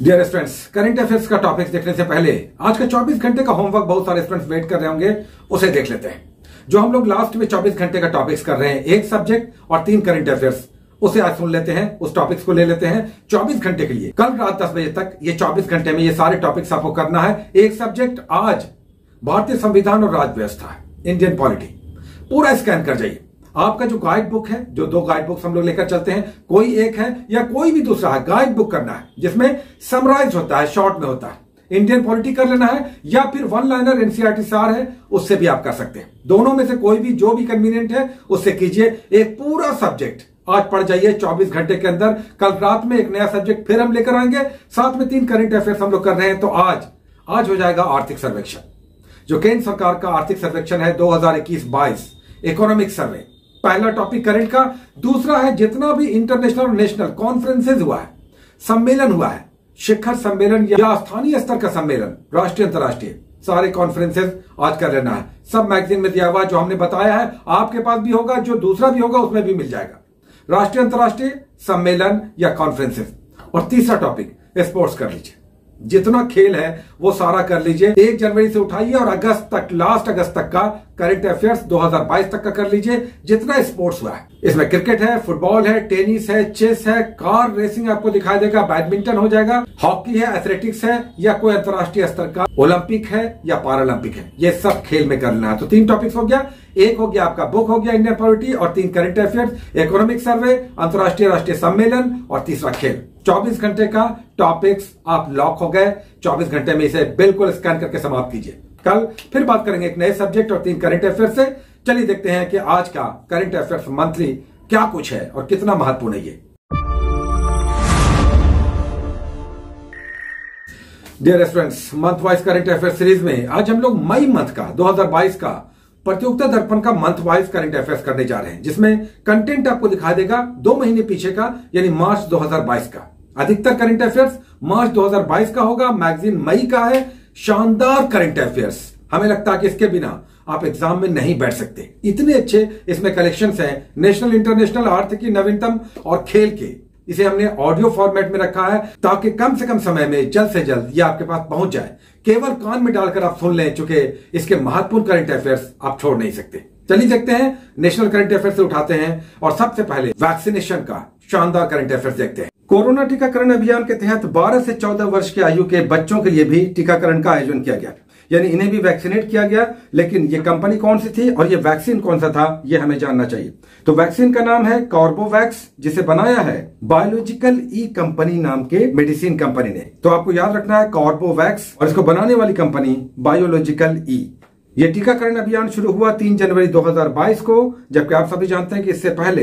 Dear students, current affairs का topics देखने से पहले आज का 24 घंटे का होमवर्क बहुत सारे स्टूडेंट्स वेट कर रहे होंगे, उसे देख लेते हैं। जो हम लोग लास्ट में 24 घंटे का टॉपिक्स कर रहे हैं, एक सब्जेक्ट और 3 करंट अफेयर्स, उसे आज सुन लेते हैं। उस टॉपिक्स को ले लेते हैं 24 घंटे के लिए। कल रात 10 बजे तक ये 24 घंटे में ये सारे टॉपिक्स आपको करना है। एक सब्जेक्ट आज भारतीय संविधान और राज्य व्यवस्था, इंडियन पॉलिटी, पूरा स्कैन कर जाइए। आपका जो गाइड बुक है, जो 2 गाइड बुक्स हम लोग लेकर चलते हैं, कोई एक है या कोई भी दूसरा है, गाइड बुक करना है जिसमें समराइज होता है, शॉर्ट में होता है। इंडियन पॉलिटी कर लेना है या फिर वन लाइनर एनसीईआरटी सार है, उससे भी आप कर सकते हैं। दोनों में से कोई भी, जो भी कन्वीनियंट है उससे कीजिए। एक पूरा सब्जेक्ट आज पढ़ जाइए 24 घंटे के अंदर। कल रात में एक नया सब्जेक्ट फिर हम लेकर आएंगे, साथ में 3 करंट अफेयर्स हम लोग कर रहे हैं। तो आज हो जाएगा आर्थिक सर्वेक्षण, जो केंद्र सरकार का आर्थिक सर्वेक्षण है 2021-22, इकोनॉमिक सर्वे। पहला टॉपिक करंट का। दूसरा है जितना भी इंटरनेशनल और नेशनल कॉन्फ्रेंसेज हुआ है, सम्मेलन हुआ है, शिखर सम्मेलन या स्थानीय स्तर का सम्मेलन, राष्ट्रीय अंतर्राष्ट्रीय, सारे कॉन्फ्रेंसेज आज कर लेना है। सब मैगजीन में दिया हुआ, जो हमने बताया है आपके पास भी होगा, जो दूसरा भी होगा उसमें भी मिल जाएगा, राष्ट्रीय अंतर्राष्ट्रीय सम्मेलन या कॉन्फ्रेंसेज। और तीसरा टॉपिक स्पोर्ट्स कर लीजिए, जितना खेल है वो सारा कर लीजिए। 1 जनवरी से उठाइए और अगस्त तक, लास्ट अगस्त तक का करंट अफेयर्स 2022 तक का कर लीजिए, जितना स्पोर्ट्स हुआ है। इसमें क्रिकेट है, फुटबॉल है, टेनिस है, चेस है, कार रेसिंग आपको दिखाई देगा, बैडमिंटन हो जाएगा, हॉकी है, एथलेटिक्स है या कोई अंतर्राष्ट्रीय स्तर का, ओलंपिक है या पैरालंपिक है, ये सब खेल में करना है। तो 3 टॉपिक्स हो गया। एक हो गया आपका बुक हो गया इंडियन पॉलिटी, और 3 करंट अफेयर्स, इकोनॉमिक सर्वे, अंतर्राष्ट्रीय राष्ट्रीय सम्मेलन और तीसरा खेल। 24 घंटे का टॉपिक्स आप लॉक हो गए। 24 घंटे में इसे बिल्कुल स्कैन करके समाप्त कीजिए। कल फिर बात करेंगे एक नए सब्जेक्ट और 3 करंट अफेयर्स से। चलिए देखते हैं कि आज का करंट अफेयर्स मंथली क्या कुछ है और कितना महत्वपूर्ण है ये। Dear students, month wise current affairs series में आज हम लोग मई मंथ का 2022 का प्रतियोगिता दर्पण का मंथ वाइज करंट अफेयर्स करने जा रहे हैं, जिसमें कंटेंट आपको दिखा देगा 2 महीने पीछे का, यानी मार्च 2022 का। अधिकतर करंट अफेयर्स मार्च 2022 का होगा। मैगजीन मई का है। शानदार करंट अफेयर्स, हमें लगता है कि इसके बिना आप एग्जाम में नहीं बैठ सकते, इतने अच्छे इसमें कलेक्शंस हैं, नेशनल इंटरनेशनल, आर्थिकी, नवीनतम और खेल के। इसे हमने ऑडियो फॉर्मेट में रखा है ताकि कम से कम समय में जल्द से जल्द ये आपके पास पहुंच जाए, केवल कान में डालकर आप सुन लें, चूंकि इसके महत्वपूर्ण करंट अफेयर्स आप छोड़ नहीं सकते। चलिए देखते हैं, नेशनल करंट अफेयर्स से उठाते हैं और सबसे पहले वैक्सीनेशन का शानदार करंट अफेयर्स देखते हैं। कोरोना टीकाकरण अभियान के तहत 12 से 14 वर्ष की आयु के बच्चों के लिए भी टीकाकरण का आयोजन किया गया, यानी इन्हें भी वैक्सीनेट किया गया। लेकिन ये कंपनी कौन सी थी और ये वैक्सीन कौन सा था, ये हमें जानना चाहिए। तो वैक्सीन का नाम है कॉर्बोवैक्स, जिसे बनाया है बायोलॉजिकल ई कंपनी नाम के मेडिसिन कंपनी ने। तो आपको याद रखना है कॉर्बोवैक्स, और इसको बनाने वाली कंपनी बायोलॉजिकल ई। ये टीकाकरण अभियान शुरू हुआ 3 जनवरी 2022 को, जबकि आप सभी जानते हैं कि इससे पहले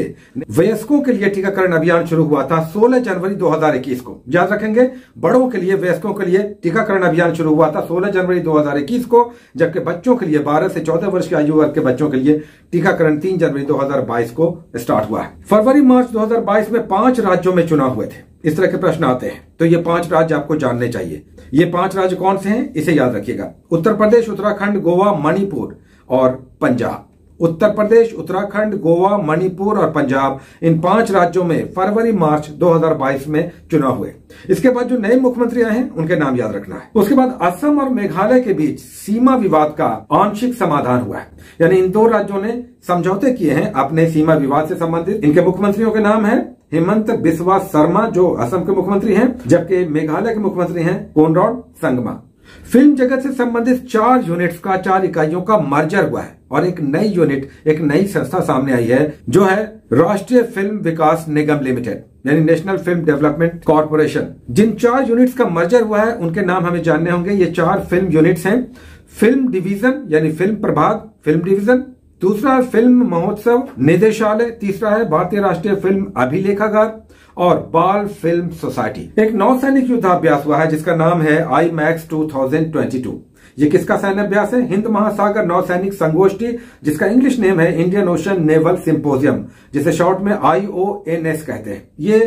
वयस्कों के लिए टीकाकरण अभियान शुरू हुआ था 16 जनवरी 2021 को। याद रखेंगे, बड़ों के लिए, वयस्कों के लिए टीकाकरण अभियान शुरू हुआ था 16 जनवरी 2021 को, जबकि बच्चों के लिए 12 से 14 वर्ष की आयु वर्ग के बच्चों के लिए टीकाकरण 3 जनवरी 2022 को स्टार्ट हुआ है। फरवरी मार्च 2022 में 5 राज्यों में चुनाव हुए थे। इस तरह के प्रश्न आते हैं, तो ये 5 राज्य आपको जानने चाहिए। ये 5 राज्य कौन से हैं, इसे याद रखिएगा। उत्तर प्रदेश, उत्तराखंड, गोवा, मणिपुर और पंजाब। उत्तर प्रदेश, उत्तराखंड, गोवा, मणिपुर और पंजाब, इन 5 राज्यों में फरवरी मार्च 2022 में चुनाव हुए। इसके बाद जो नए मुख्यमंत्री आए हैं उनके नाम याद रखना है। उसके बाद असम और मेघालय के बीच सीमा विवाद का आंशिक समाधान हुआ है, यानी इन 2 राज्यों ने समझौते किए हैं अपने सीमा विवाद से संबंधित। इनके मुख्यमंत्रियों के नाम है हेमंत बिस्वा शर्मा, जो असम के मुख्यमंत्री हैं, जबकि मेघालय के मुख्यमंत्री हैं कोनराड संगमा। फिल्म जगत से संबंधित 4 इकाइयों का मर्जर हुआ है और एक नई यूनिट, एक नई संस्था सामने आई है, जो है राष्ट्रीय फिल्म विकास निगम लिमिटेड, यानी नेशनल फिल्म डेवलपमेंट कॉरपोरेशन। जिन 4 यूनिट्स का मर्जर हुआ है उनके नाम हमें जानने होंगे। ये 4 फिल्म यूनिट्स हैं। फिल्म डिवीजन यानी फिल्म प्रभाग, फिल्म डिवीजन। दूसरा है फिल्म महोत्सव निदेशालय। तीसरा है भारतीय राष्ट्रीय फिल्म अभिलेखागार और बाल फिल्म सोसाइटी। एक नौसैनिक युद्धाभ्यास हुआ है जिसका नाम है IMAX 2022। ये किसका सैन्याभ्यास है? हिंद महासागर नौसैनिक संगोष्ठी, जिसका इंग्लिश नेम है इंडियन ओशन नेवल सिंपोजियम, जिसे शॉर्ट में IONS कहते हैं। ये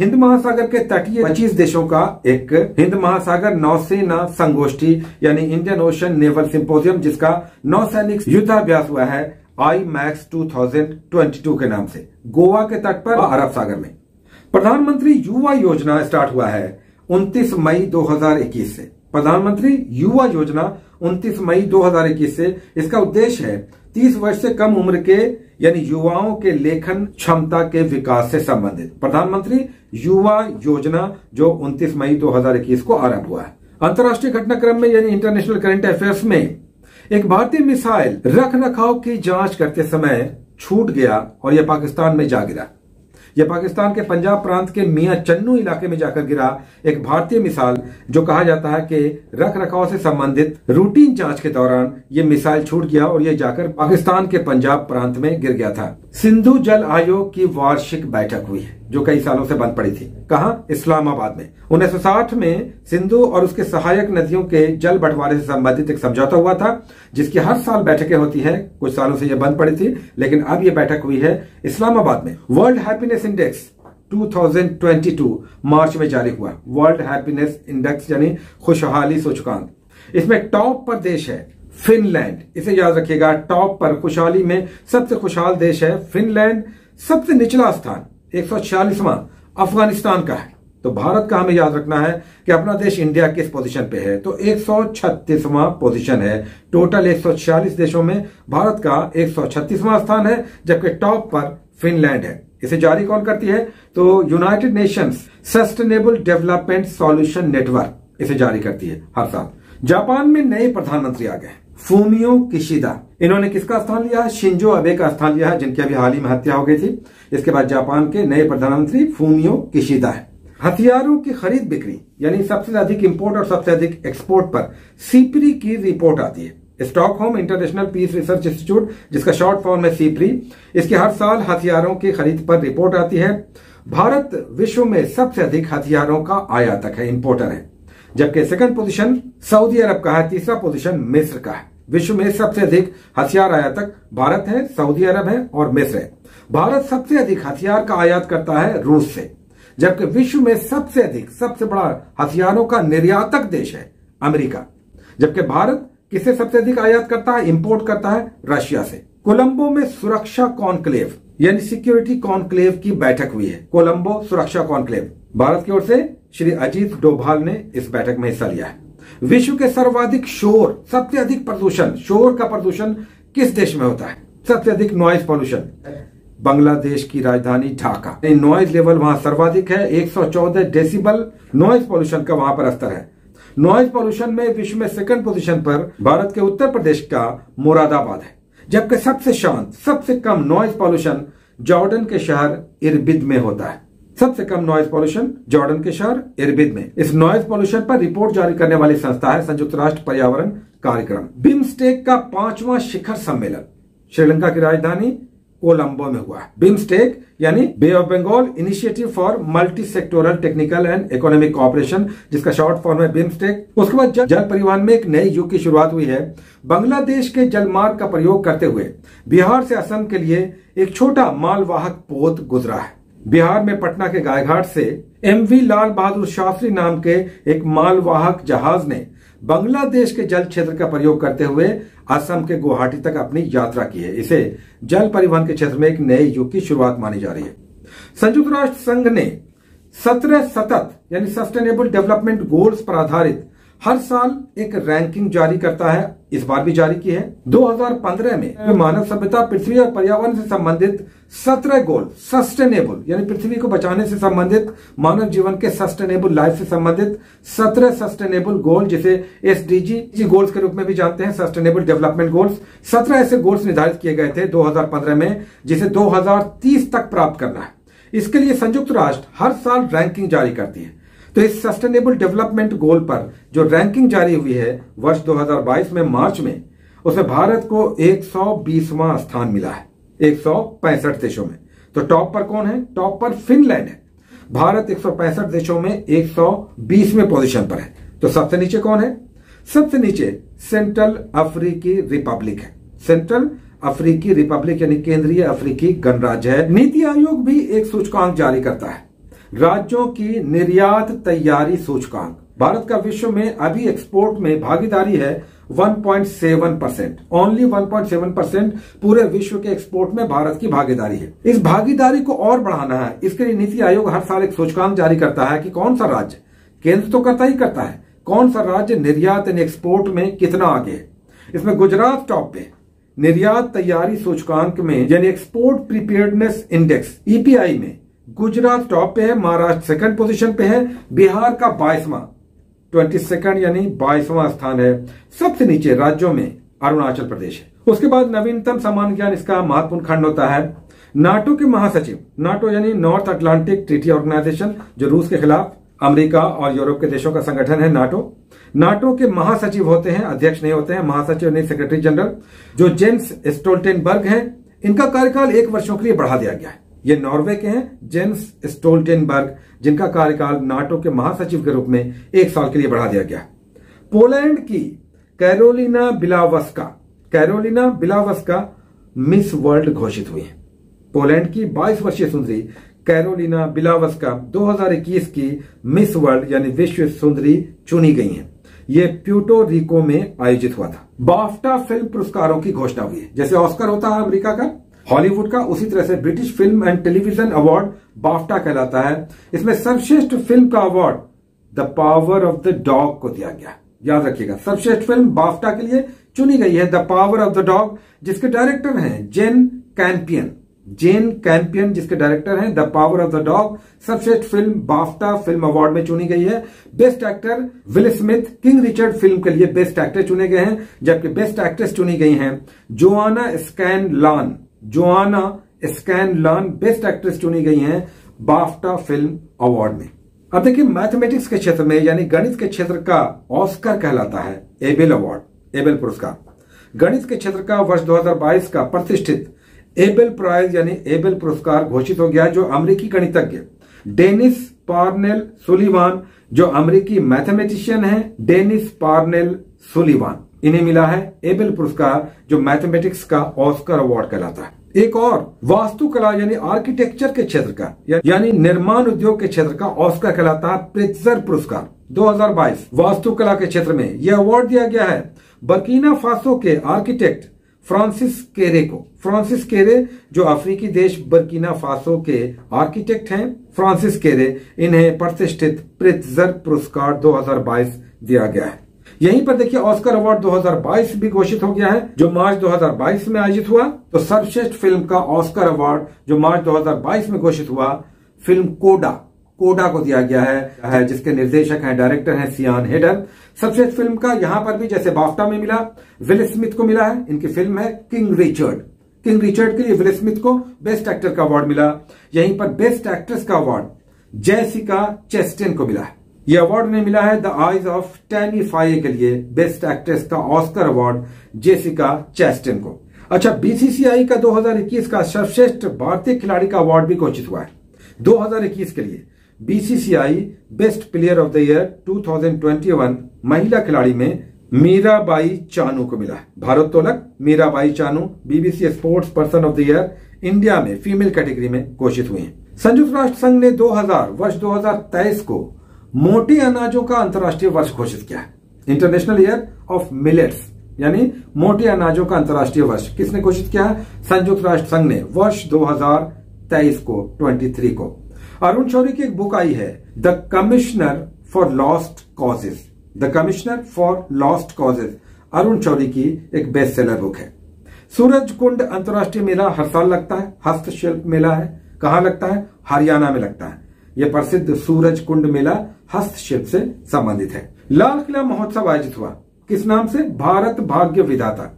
हिंद महासागर के तटीय 25 देशों का एक हिंद महासागर नौसेना संगोष्ठी, यानी इंडियन ओशन नेवल सिंपोजियम, जिसका नौसैनिक युद्धाभ्यास हुआ है IMAX 2022 के नाम से, गोवा के तट पर अरब सागर में। प्रधानमंत्री युवा योजना स्टार्ट हुआ है 29 मई 2021 से। प्रधानमंत्री युवा योजना 29 मई 2021 से। इसका उद्देश्य है 30 वर्ष से कम उम्र के यानी युवाओं के लेखन क्षमता के विकास से संबंधित प्रधानमंत्री युवा योजना जो 29 मई 2021 को आरंभ हुआ है। अंतर्राष्ट्रीय घटनाक्रम में यानी इंटरनेशनल करंट अफेयर्स में एक भारतीय मिसाइल रखरखाव की जांच करते समय छूट गया और यह पाकिस्तान में जा गिरा। यह पाकिस्तान के पंजाब प्रांत के मियां चन्नू इलाके में जाकर गिरा एक भारतीय मिसाइल जो कहा जाता है कि रखरखाव से संबंधित रूटीन जांच के दौरान यह मिसाइल छूट गया और यह जाकर पाकिस्तान के पंजाब प्रांत में गिर गया था। सिंधु जल आयोग की वार्षिक बैठक हुई है जो कई सालों से बंद पड़ी थी। कहां? इस्लामाबाद में। 1960 में सिंधु और उसके सहायक नदियों के जल बंटवारे से संबंधित एक समझौता हुआ था जिसकी हर साल बैठकें होती हैं। कुछ सालों से यह बंद पड़ी थी लेकिन अब यह बैठक हुई है इस्लामाबाद में। वर्ल्ड हैप्पीनेस इंडेक्स 2022 मार्च में जारी हुआ। वर्ल्ड हैप्पीनेस इंडेक्स यानी खुशहाली सूचकांक। इसमें टॉप पर देश है फिनलैंड। इसे याद रखिएगा, टॉप पर खुशहाली में सबसे खुशहाल देश है फिनलैंड। सबसे निचला स्थान 146वां अफगानिस्तान का है। तो भारत का हमें याद रखना है कि अपना देश इंडिया किस पोजीशन पे है, तो 136वां पोजीशन है। टोटल 146 देशों में भारत का 136वां स्थान है जबकि टॉप पर फिनलैंड है। इसे जारी कौन करती है? तो United Nations sustainable development solution network इसे जारी करती है हर साल। जापान में नए प्रधानमंत्री आ गए, फूमियो किशिदा। इन्होंने किसका स्थान लिया? शिंजो अबे का स्थान लिया है जिनकी अभी हाल ही में हत्या हो गई थी। इसके बाद जापान के नए प्रधानमंत्री फूमियो किशिदा है। हथियारों की खरीद बिक्री यानी सबसे अधिक इंपोर्ट और सबसे अधिक एक्सपोर्ट पर सीपीआई की रिपोर्ट आती है। Stockholm international Peace Research institute जिसका शॉर्ट फॉर्म है सीपीआई, इसकी हर साल हथियारों की खरीद पर रिपोर्ट आती है। भारत विश्व में सबसे अधिक हथियारों का आयातक है, इम्पोर्टर है, जबकि सेकंड पोजीशन सऊदी अरब का है, तीसरा पोजीशन मिस्र का है। विश्व में सबसे अधिक हथियार आयातक भारत है, सऊदी अरब है और मिस्र है। भारत सबसे अधिक हथियार का आयात करता है रूस से, जबकि विश्व में सबसे अधिक सबसे बड़ा हथियारों का निर्यातक देश है अमेरिका, जबकि भारत किसे सबसे अधिक आयात करता है, इम्पोर्ट करता है रशिया से। कोलंबो में सुरक्षा कॉन्क्लेव यानी सिक्योरिटी कॉन्क्लेव की बैठक हुई है। कोलंबो सुरक्षा कॉन्क्लेव, भारत की ओर से श्री अजीत डोभाल ने इस बैठक में हिस्सा लिया है। विश्व के सर्वाधिक शोर, सबसे अधिक प्रदूषण, शोर का प्रदूषण किस देश में होता है? सबसे अधिक नॉइज पॉल्यूशन बांग्लादेश की राजधानी ढाका। नॉइज लेवल वहां सर्वाधिक है, 114 डेसिबल नॉइज पॉल्यूशन का वहां पर स्तर है। नॉइज पॉल्यूशन में विश्व में सेकंड पोजीशन पर भारत के उत्तर प्रदेश का मुरादाबाद है, जबकि सबसे शांत सबसे कम नॉइज पॉल्यूशन जॉर्डन के शहर इरबिद में होता है। सबसे कम नॉइज पॉल्यूशन जॉर्डन के शहर इरबिद में। इस नॉइज पॉल्यूशन पर रिपोर्ट जारी करने वाली संस्था है संयुक्त राष्ट्र पर्यावरण कार्यक्रम। बिम्स्टेक का 5वां शिखर सम्मेलन श्रीलंका की राजधानी कोलंबो में हुआ। बिम्स्टेक यानी बे of Bengal initiative for multi sectoral technical and economic cooperation जिसका शॉर्ट फॉर्म है बिम्स्टेक। उसके बाद जल परिवहन में एक नए युग की शुरुआत हुई है। बांग्लादेश के जलमार्ग का प्रयोग करते हुए बिहार से असम के लिए एक छोटा मालवाहक पोत गुजरा है। बिहार में पटना के गायघाट से एमवी लाल बहादुर शास्त्री नाम के एक मालवाहक जहाज ने बांग्लादेश के जल क्षेत्र का प्रयोग करते हुए असम के गुवाहाटी तक अपनी यात्रा की है। इसे जल परिवहन के क्षेत्र में एक नए युग की शुरुआत मानी जा रही है। संयुक्त राष्ट्र संघ ने 17 सतत यानी सस्टेनेबल डेवलपमेंट गोल्स पर आधारित हर साल एक रैंकिंग जारी करता है, इस बार भी जारी की है। 2015 में मानव सभ्यता पृथ्वी और पर्यावरण से संबंधित 17 गोल सस्टेनेबल यानी पृथ्वी को बचाने से संबंधित मानव जीवन के सस्टेनेबल लाइफ से संबंधित 17 सस्टेनेबल गोल जिसे SDG गोल्स के रूप में भी जानते हैं, सस्टेनेबल डेवलपमेंट गोल्स। 17 ऐसे गोल्स निर्धारित किए गए थे 2015 में जिसे 2030 तक प्राप्त करना है। इसके लिए संयुक्त राष्ट्र हर साल रैंकिंग जारी करती है। तो इस सस्टेनेबल डेवलपमेंट गोल पर जो रैंकिंग जारी हुई है वर्ष 2022 में मार्च में, उसमें भारत को 120वां स्थान मिला है 165 देशों में। तो टॉप पर कौन है? टॉप पर फिनलैंड है। भारत 165 देशों में 120वें पोजीशन पर है। तो सबसे नीचे कौन है? सबसे नीचे सेंट्रल अफ्रीकी रिपब्लिक है। सेंट्रल अफ्रीकी रिपब्लिक यानी केंद्रीय अफ्रीकी गणराज्य है। नीति आयोग भी एक सूचकांक जारी करता है, राज्यों की निर्यात तैयारी सूचकांक। भारत का विश्व में अभी एक्सपोर्ट में भागीदारी है 1.7%, ओनली 1.7% पूरे विश्व के एक्सपोर्ट में भारत की भागीदारी है। इस भागीदारी को और बढ़ाना है, इसके लिए नीति आयोग हर साल एक सूचकांक जारी करता है कि कौन सा राज्य केंद्र तो करता ही करता है, कौन सा राज्य निर्यात एंड एक्सपोर्ट में कितना आगे है। इसमें गुजरात टॉप पे, निर्यात तैयारी सूचकांक में यानी एक्सपोर्ट प्रिपेयर्डनेस इंडेक्स ईपीआई में गुजरात टॉप पे है, महाराष्ट्र सेकंड पोजीशन पे है, बिहार का 22वां यानी 22वां स्थान है, सबसे नीचे राज्यों में अरुणाचल प्रदेश है। उसके बाद नवीनतम सामान्य ज्ञान इसका महत्वपूर्ण खंड होता है। नाटो के महासचिव, नाटो यानी नॉर्थ अटलांटिक ट्रीटी ऑर्गेनाइजेशन, जो रूस के खिलाफ अमेरिका और यूरोप के देशों का संगठन है नाटो, नाटो के महासचिव होते हैं, अध्यक्ष नहीं होते हैं, महासचिव नहीं, सेक्रेटरी जनरल, जो जेन्स स्टोल्टेनबर्ग हैं। इनका कार्यकाल 1 वर्षों के लिए बढ़ा दिया गया है। ये नॉर्वे के हैं, जेन्स स्टोल्टेनबर्ग, जिनका कार्यकाल नाटो के महासचिव के रूप में 1 साल के लिए बढ़ा दिया गया। पोलैंड की Karolina Bielawska, Karolina Bielawska Miss World घोषित हुई है। पोलैंड की 22 वर्षीय सुंदरी कैरोलिना बिलावस्का 2021 की मिस वर्ल्ड यानी विश्व सुंदरी चुनी गई हैं। ये प्यूर्टो रिको में आयोजित हुआ था। बाफ्टा फिल्म पुरस्कारों की घोषणा हुई है। जैसे ऑस्कर होता है अमेरिका का, हॉलीवुड का, उसी तरह से British film and television award BAFTA कहलाता है। इसमें सर्वश्रेष्ठ फिल्म का award the power of the dog को दिया गया। याद रखिएगा, सर्वश्रेष्ठ फिल्म बाफ्टा के लिए चुनी गई है the power of the dog, जिसके डायरेक्टर हैं जेन कैम्पियन, जेन कैम्पियन जिसके डायरेक्टर हैं। The power of the dog सर्वश्रेष्ठ फिल्म बाफ्टा फिल्म अवार्ड में चुनी गई है। Best actor Will Smith King Richard film के लिए बेस्ट एक्टर चुने गए हैं, जबकि बेस्ट एक्ट्रेस चुनी गई हैं Joanna Scanlan, Joanna Scanlan best actress चुनी गई हैं बाफ्टा फिल्म अवार्ड में। अब देखिए, मैथमेटिक्स के क्षेत्र में यानी गणित के क्षेत्र का ऑस्कर कहलाता है एबेल अवार्ड, एबेल पुरस्कार। गणित के क्षेत्र का वर्ष 2022 का प्रतिष्ठित एबेल प्राइज यानी एबेल पुरस्कार घोषित हो गया, जो अमेरिकी गणितज्ञ डेनिस पार्नेल सुलिवान, जो अमेरिकी मैथमेटिशियन हैं डेनिस पार्नेल सुलिवान, इन्हें मिला है एबेल पुरस्कार, जो मैथमेटिक्स का ऑस्कर अवार्ड कहलाता है। एक और वास्तुकला यानी आर्किटेक्चर के क्षेत्र का यानी निर्माण उद्योग के क्षेत्र का ऑस्कर कहलाता है प्रित्जर पुरस्कार 2022। वास्तुकला के क्षेत्र में यह अवार्ड दिया गया है बर्किना फासो के आर्किटेक्ट फ्रांसिस केरे को। फ्रांसिस केरे जो अफ्रीकी देश बर्किना फासो के आर्किटेक्ट हैं, फ्रांसिस केरे, इन्हें प्रतिष्ठित प्रित्जर पुरस्कार 2022 दिया गया है। यहीं पर देखिए, ऑस्कर अवार्ड 2022 भी घोषित हो गया है, जो मार्च 2022 में आयोजित हुआ। तो सर्वश्रेष्ठ फिल्म का ऑस्कर अवार्ड जो मार्च 2022 में घोषित हुआ, फिल्म कोडा को दिया गया है, जिसके निर्देशक हैं, डायरेक्टर हैं सियान हेडर। सर्वश्रेष्ठ फिल्म का यहां पर भी जैसे बाफ्टा में मिला, विल स्मिथ को मिला है, इनकी फिल्म है किंग रिचर्ड। किंग रिचर्ड के लिए विल स्मिथ को बेस्ट एक्टर का अवार्ड मिला। यहीं पर बेस्ट एक्ट्रेस का अवार्ड जेसिका चेस्टेन को मिला है। यह अवार्ड ने मिला है the eyes of Tammy Faye के लिए बेस्ट एक्ट्रेस का ऑस्कर अवार्ड जेसिका चेस्टेन को। अच्छा, बीसीसीआई का 2021 का सर्वश्रेष्ठ भारतीय खिलाड़ी का अवार्ड भी घोषित हुआ है। 2021 के लिए BCCI best player of the year 2021 महिला खिलाड़ी में मीराबाई चानू को मिला है। भारोत्तोलक Mirabai Chanu BBC sports person of the year India में फीमेल कैटेगरी में घोषित हुई है। संयुक्त राष्ट्र संघ ने 2023 को मोटे अनाजों का अंतर्राष्ट्रीय वर्ष घोषित किया है, इंटरनेशनल ईयर ऑफ मिलेट्स यानी मोटे अनाजों का अंतर्राष्ट्रीय वर्ष। किसने घोषित किया है? संयुक्त राष्ट्र संघ ने वर्ष 2023 को, 23 को। अरुण शौरी की एक बुक आई है the commissioner for lost causes, the commissioner for lost causes, Arun Shourie की एक बेस्ट सेलर बुक है। सूरज कुंड अंतर्राष्ट्रीय मेला हर साल लगता है, हस्तशिल्प मेला है। कहाँ लगता है? हरियाणा में लगता है। यह प्रसिद्ध सूरज कुंड मेला हस्तशिल्प से संबंधित है। लाल किला महोत्सव आयोजित हुआ, किस नाम से? भारत भाग्य विधाता।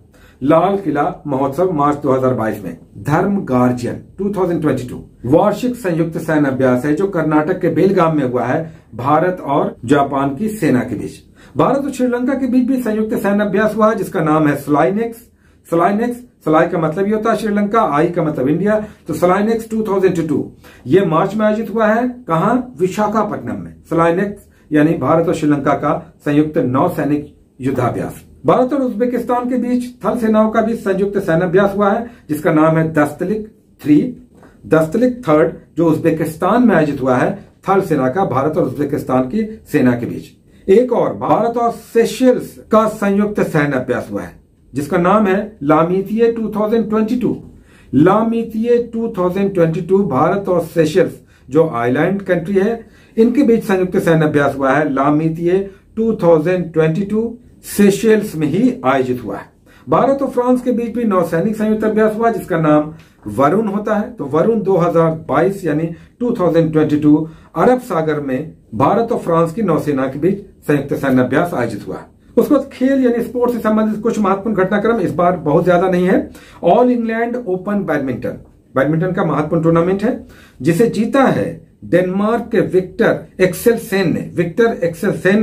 लाल किला महोत्सव मार्च 2022 में। धर्म गार्जियन 2022 वार्षिक संयुक्त सैन्य अभ्यास है, जो कर्नाटक के बेलगाम में हुआ है। भारत और जापान की सेना के बीच, भारत और श्रीलंका के बीच भी संयुक्त सैन्य अभ्यास हुआ, जिसका नाम है स्लाइनेक्स। स्लाइनेक्स, सलाई का मतलब ये होता है श्रीलंका, आई का मतलब इंडिया, तो स्लाइनेक्स 2002 ये मार्च में आयोजित हुआ है। कहा? विशाखापट्टनम में। स्लाइनेक्स यानी भारत और श्रीलंका का संयुक्त नौसैनिक युद्धाभ्यास। भारत और उज्बेकिस्तान के बीच थल सेनाओं का भी संयुक्त सैन्याभ्यास हुआ है, जिसका नाम है दस्तलिक थर्ड, जो उज्बेकिस्तान में आयोजित हुआ है। थल सेना का, भारत और उज्बेकिस्तान की सेना के बीच। एक और भारत और सेशेल्स का संयुक्त सैन्याभ्यास हुआ है, जिसका नाम है लामितिये 2022। लामितिये 2022 भारत और सेशेल्स जो आइलैंड कंट्री है, इनके बीच संयुक्त सैन्य अभ्यास हुआ है। लामितीय 2022 सेशेल्स में ही आयोजित हुआ है। भारत और फ्रांस के बीच भी नौसैनिक संयुक्त अभ्यास हुआ जिसका नाम वरुण होता है। तो वरुण 2022 यानी 2022 अरब सागर में भारत और फ्रांस की नौसेना के बीच संयुक्त सैन्य अभ्यास आयोजित हुआ। उसके बाद खेल यानी स्पोर्ट से संबंधित कुछ महत्वपूर्ण घटनाक्रम इस बार बहुत ज्यादा नहीं है। ऑल इंग्लैंड ओपन बैडमिंटन का महत्वपूर्ण टूर्नामेंट है जिसे जीता है डेनमार्क के विक्टर एक्सेलसेन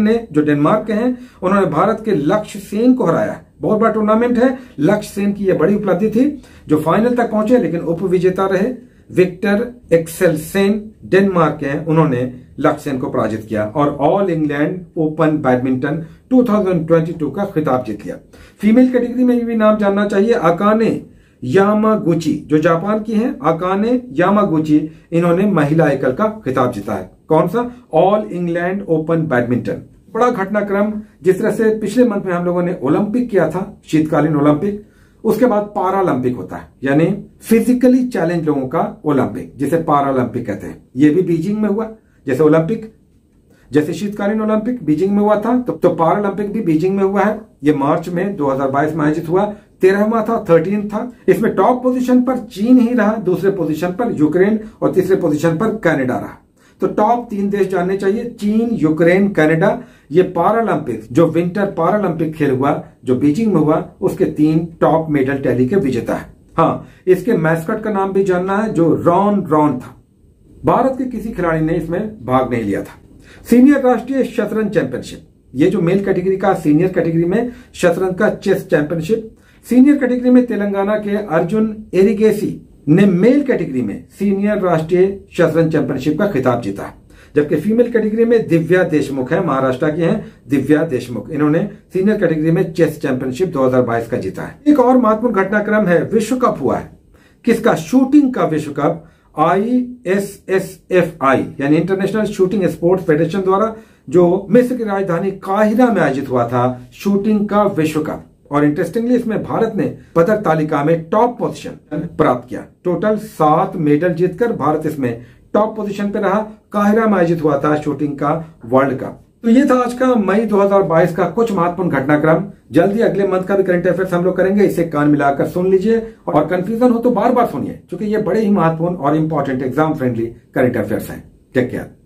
ने जो डेनमार्क के हैं। उन्होंने भारत के लक्ष्य सेन को हराया। बहुत बड़ा टूर्नामेंट है। लक्ष्य सेन की यह बड़ी उपलब्धि थी जो फाइनल तक पहुंचे लेकिन उप विजेता रहे। विक्टर एक्सेलसेन डेनमार्क के हैं, उन्होंने लक्ष्य सेन को पराजित किया और ऑल इंग्लैंड ओपन बैडमिंटन 2022 का खिताब जीत लिया। फीमेल कैटेगरी में भी नाम जानना चाहिए। अकाने यामागुची जो जापान की हैं, अकाने यामागुची, इन्होंने महिला एकल का खिताब जीता है। कौन सा? All England open badminton. बड़ा घटनाक्रम जिस तरह से पिछले मंथ में हम लोगों ने ओलंपिक किया था, शीतकालीन ओलंपिक, उसके बाद पारालंपिक होता है यानी फिजिकली चैलेंज लोगों का ओलंपिक जिसे पारालंपिक कहते हैं। ये भी बीजिंग में हुआ। जैसे ओलंपिक, जैसे शीतकालीन ओलंपिक बीजिंग में हुआ था तो पारालंपिक भी बीजिंग में हुआ है। ये मार्च में 2022 में आयोजित हुआ। 13वां था, 13 था। इसमें टॉप पोजीशन पर चीन ही रहा, दूसरे पोजीशन पर यूक्रेन और तीसरे पोजीशन पर कनाडा रहा। तो टॉप 3 देश जानने चाहिए, चीन, यूक्रेन, कनाडा। ये पैरालंपिक्स जो विंटर पैरालंपिक खेल हुआ जो बीजिंग में हुआ उसके 3 टॉप मेडल टैली के विजेता है। हाँ, इसके मैस्कट का नाम भी जानना है जो रॉन था। भारत के किसी खिलाड़ी ने इसमें भाग नहीं लिया था। सीनियर राष्ट्रीय शतरंज चैंपियनशिप, ये जो मेल कैटेगरी का सीनियर कैटेगरी में शतरंज का चेस चैंपियनशिप। सीनियर कैटेगरी में तेलंगाना के अर्जुन एरिगेसी ने मेल कैटेगरी में सीनियर राष्ट्रीय शतरंज चैंपियनशिप का खिताब जीता है। जबकि फीमेल कैटेगरी में दिव्या देशमुख है, महाराष्ट्र की हैं दिव्या देशमुख, इन्होंने सीनियर कैटेगरी में चेस चैंपियनशिप 2022 का जीता है। एक और महत्वपूर्ण घटनाक्रम है, विश्व कप हुआ है। किसका? शूटिंग का विश्व कप ISSFI यानी इंटरनेशनल शूटिंग स्पोर्ट्स फेडरेशन द्वारा जो मिस्र की राजधानी काहिरा में आयोजित हुआ था, शूटिंग का विश्व कप। और इंटरेस्टिंगली इसमें भारत ने पदक तालिका में टॉप पोजीशन प्राप्त किया। टोटल 7 मेडल जीतकर भारत इसमें टॉप पोजीशन पर रहा। काहिरा में आयोजित हुआ था शूटिंग का वर्ल्ड कप। तो ये था आज का मई 2022 का कुछ महत्वपूर्ण घटनाक्रम। जल्दी अगले मंथ का भी करंट अफेयर्स हम लोग करेंगे, इसे कान मिलाकर सुन लीजिए और कंफ्यूजन हो तो बार बार सुनिए क्योंकि ये बड़े ही महत्वपूर्ण और important exam friendly current affairs है। Take care.